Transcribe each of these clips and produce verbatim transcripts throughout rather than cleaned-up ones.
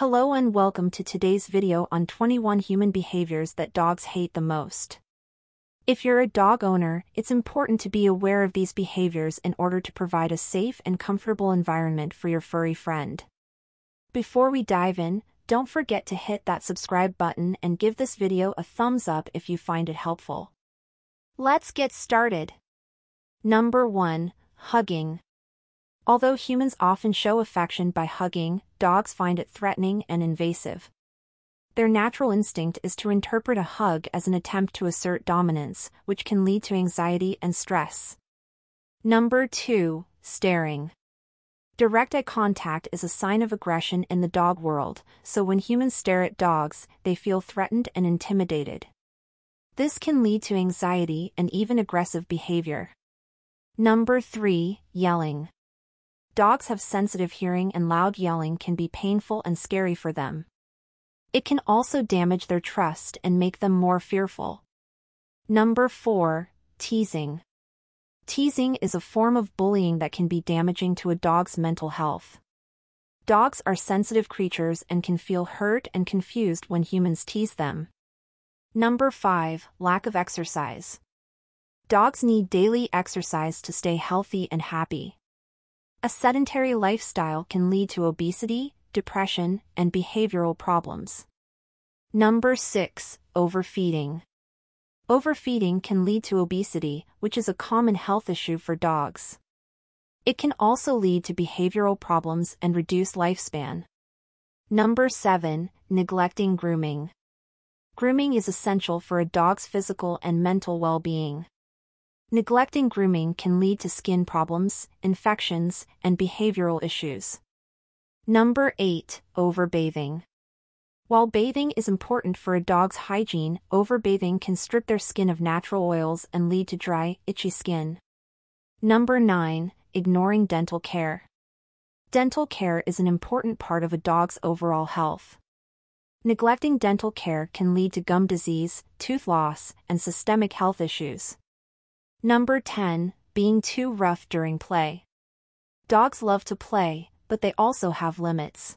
Hello and welcome to today's video on twenty-one human behaviors that dogs hate the most. If you're a dog owner, it's important to be aware of these behaviors in order to provide a safe and comfortable environment for your furry friend. Before we dive in, don't forget to hit that subscribe button and give this video a thumbs up if you find it helpful. Let's get started. Number one. Hugging. Although humans often show affection by hugging, dogs find it threatening and invasive. Their natural instinct is to interpret a hug as an attempt to assert dominance, which can lead to anxiety and stress. Number two. Staring. Direct eye contact is a sign of aggression in the dog world, so when humans stare at dogs, they feel threatened and intimidated. This can lead to anxiety and even aggressive behavior. Number three. Yelling. Dogs have sensitive hearing and loud yelling can be painful and scary for them. It can also damage their trust and make them more fearful. Number four. Teasing. Teasing is a form of bullying that can be damaging to a dog's mental health. Dogs are sensitive creatures and can feel hurt and confused when humans tease them. Number five. Lack of exercise. Dogs need daily exercise to stay healthy and happy. A sedentary lifestyle can lead to obesity, depression, and behavioral problems. Number six. Overfeeding. Overfeeding can lead to obesity, which is a common health issue for dogs. It can also lead to behavioral problems and reduce lifespan. Number seven. Neglecting grooming. Grooming is essential for a dog's physical and mental well-being. Neglecting grooming can lead to skin problems, infections, and behavioral issues. Number eight. Overbathing. While bathing is important for a dog's hygiene, overbathing can strip their skin of natural oils and lead to dry, itchy skin. Number nine. Ignoring dental care. Dental care is an important part of a dog's overall health. Neglecting dental care can lead to gum disease, tooth loss, and systemic health issues. Number ten. Being too rough during play. Dogs love to play, but they also have limits.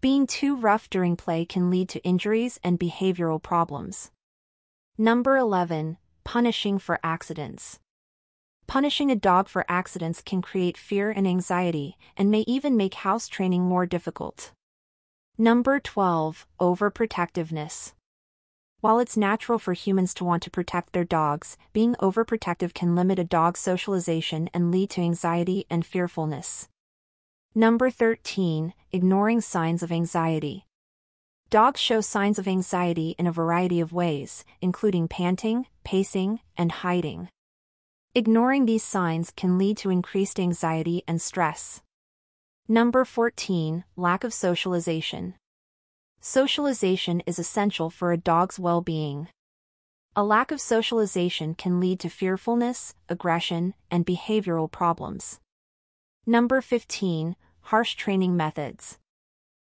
Being too rough during play can lead to injuries and behavioral problems. Number eleven. Punishing for accidents. Punishing a dog for accidents can create fear and anxiety, and may even make house training more difficult. Number twelve. Overprotectiveness. While it's natural for humans to want to protect their dogs, being overprotective can limit a dog's socialization and lead to anxiety and fearfulness. Number thirteen. Ignoring signs of anxiety. Dogs show signs of anxiety in a variety of ways, including panting, pacing, and hiding. Ignoring these signs can lead to increased anxiety and stress. Number fourteen. Lack of socialization. Socialization is essential for a dog's well-being. A lack of socialization can lead to fearfulness, aggression, and behavioral problems. Number fifteen. Harsh training methods.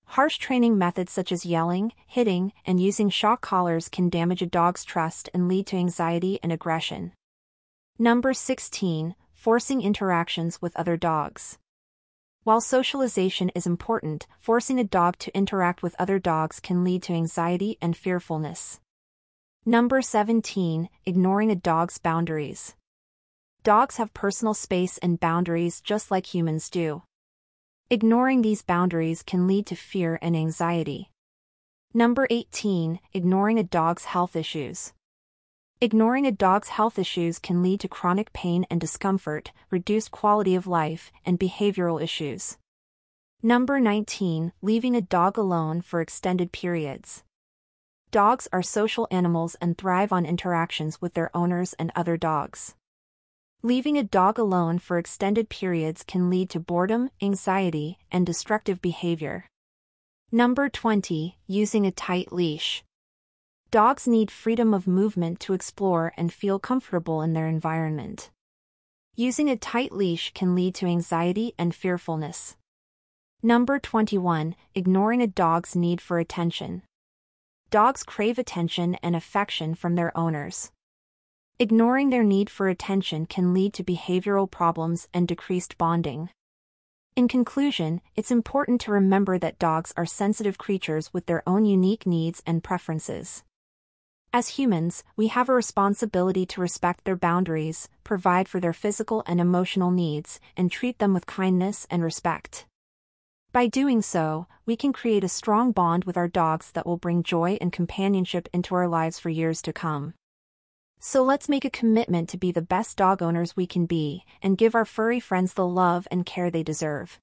Harsh training methods such as yelling, hitting, and using shock collars can damage a dog's trust and lead to anxiety and aggression. Number sixteen. Forcing interactions with other dogs. While socialization is important, forcing a dog to interact with other dogs can lead to anxiety and fearfulness. Number seventeen. Ignoring a dog's boundaries. Dogs have personal space and boundaries just like humans do. Ignoring these boundaries can lead to fear and anxiety. Number eighteen. Ignoring a dog's health issues. Ignoring a dog's health issues can lead to chronic pain and discomfort, reduced quality of life, and behavioral issues. Number nineteen. Leaving a dog alone for extended periods. Dogs are social animals and thrive on interactions with their owners and other dogs. Leaving a dog alone for extended periods can lead to boredom, anxiety, and destructive behavior. Number twenty. Using a tight leash. Dogs need freedom of movement to explore and feel comfortable in their environment. Using a tight leash can lead to anxiety and fearfulness. Number twenty-one. Ignoring a dog's need for attention. Dogs crave attention and affection from their owners. Ignoring their need for attention can lead to behavioral problems and decreased bonding. In conclusion, it's important to remember that dogs are sensitive creatures with their own unique needs and preferences. As humans, we have a responsibility to respect their boundaries, provide for their physical and emotional needs, and treat them with kindness and respect. By doing so, we can create a strong bond with our dogs that will bring joy and companionship into our lives for years to come. So let's make a commitment to be the best dog owners we can be, and give our furry friends the love and care they deserve.